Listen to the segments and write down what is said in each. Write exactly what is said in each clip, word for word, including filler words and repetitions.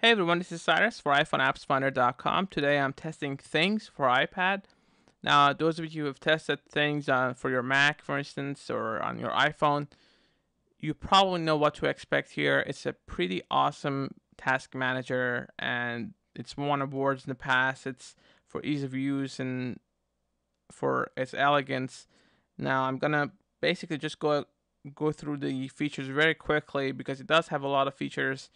Hey everyone, this is Cyrus for iPhone Apps Finder dot com. Today I'm testing Things for iPad. Now, those of you who have tested Things on, for your Mac, for instance, or on your iPhone, you probably know what to expect here. It's a pretty awesome task manager, and it's won awards in the past. It's for ease of use and for its elegance. Now, I'm gonna basically just go go through the features very quickly because it does have a lot of features.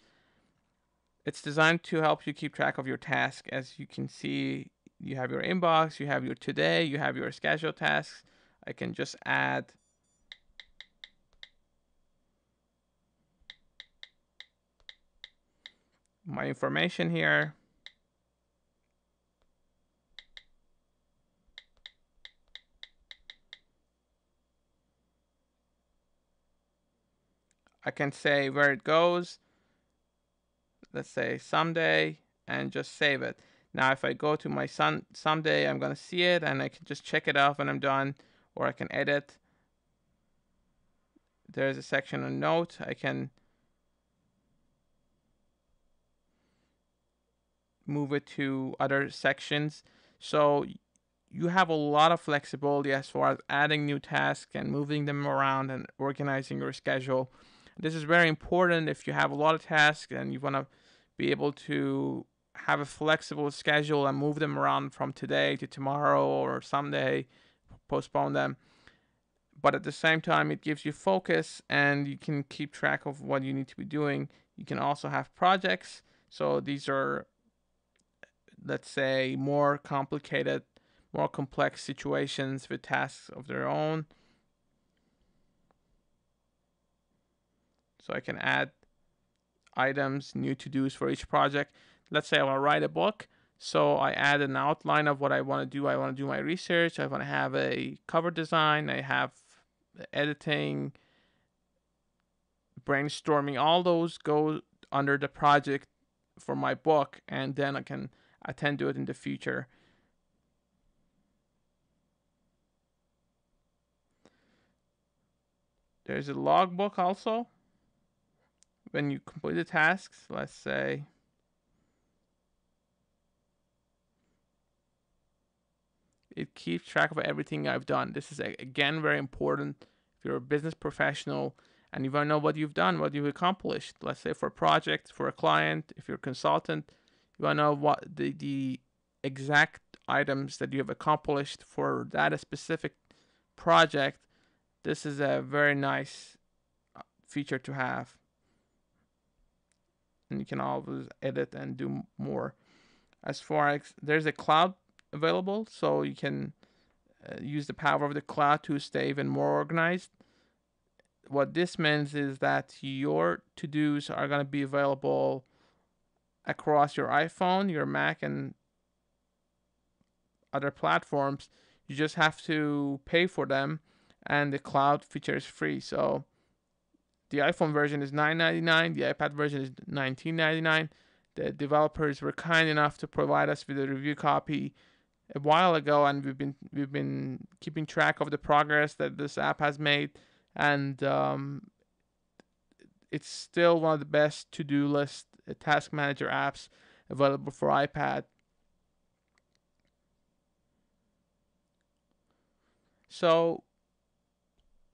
It's designed to help you keep track of your task. As you can see, you have your inbox, you have your today, you have your scheduled tasks. I can just add my information here. I can say where it goes. Let's say someday, and just save it. Now, if I go to my son someday, I'm gonna see it, and I can just check it off when I'm done, or I can edit. There's a section on note. I can move it to other sections. So you have a lot of flexibility as far as adding new tasks and moving them around and organizing your schedule. This is very important if you have a lot of tasks and you want to be able to have a flexible schedule and move them around from today to tomorrow or someday, postpone them. But at the same time, it gives you focus and you can keep track of what you need to be doing. You can also have projects. So these are, let's say, more complicated, more complex situations with tasks of their own. So I can add items, new to-dos for each project. Let's say I want to write a book. So I add an outline of what I want to do. I want to do my research. I want to have a cover design. I have editing, brainstorming. All those go under the project for my book, and then I can attend to it in the future. There's a logbook also. When you complete the tasks, let's say it keeps track of everything I've done. This is, again, very important if you're a business professional and you want to know what you've done, what you've accomplished. Let's say for a project, for a client, if you're a consultant, you want to know what the, the exact items that you have accomplished for that specific project. This is a very nice feature to have. And you can always edit and do more. As far as there's a cloud available, so you can uh, use the power of the cloud to stay even more organized. What this means is that your to-dos are going to be available across your iPhone, your Mac, and other platforms. You just have to pay for them, and the cloud feature is free. So the iPhone version is nine ninety-nine, the iPad version is nineteen ninety-nine. The developers were kind enough to provide us with a review copy a while ago, and we've been we've been keeping track of the progress that this app has made, and um, it's still one of the best to-do list task manager apps available for iPad. So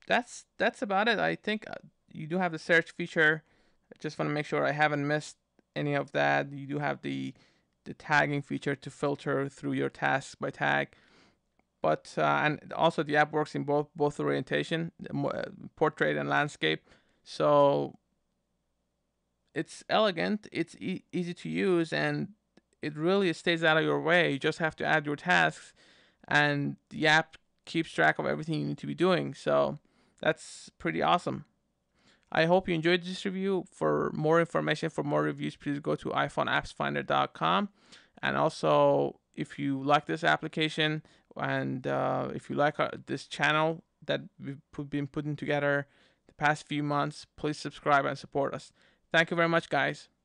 that's that's about it. I think. You do have the search feature. I just want to make sure I haven't missed any of that. You do have the the tagging feature to filter through your tasks by tag, but uh, and also the app works in both both orientation, portrait and landscape. So it's elegant, it's e easy to use, and it really stays out of your way. You just have to add your tasks, and the app keeps track of everything you need to be doing. So that's pretty awesome. I hope you enjoyed this review. For more information, for more reviews, please go to iPhone Apps Finder dot com. And also, if you like this application and uh, if you like our, this channel that we've been putting together the past few months, please subscribe and support us. Thank you very much, guys.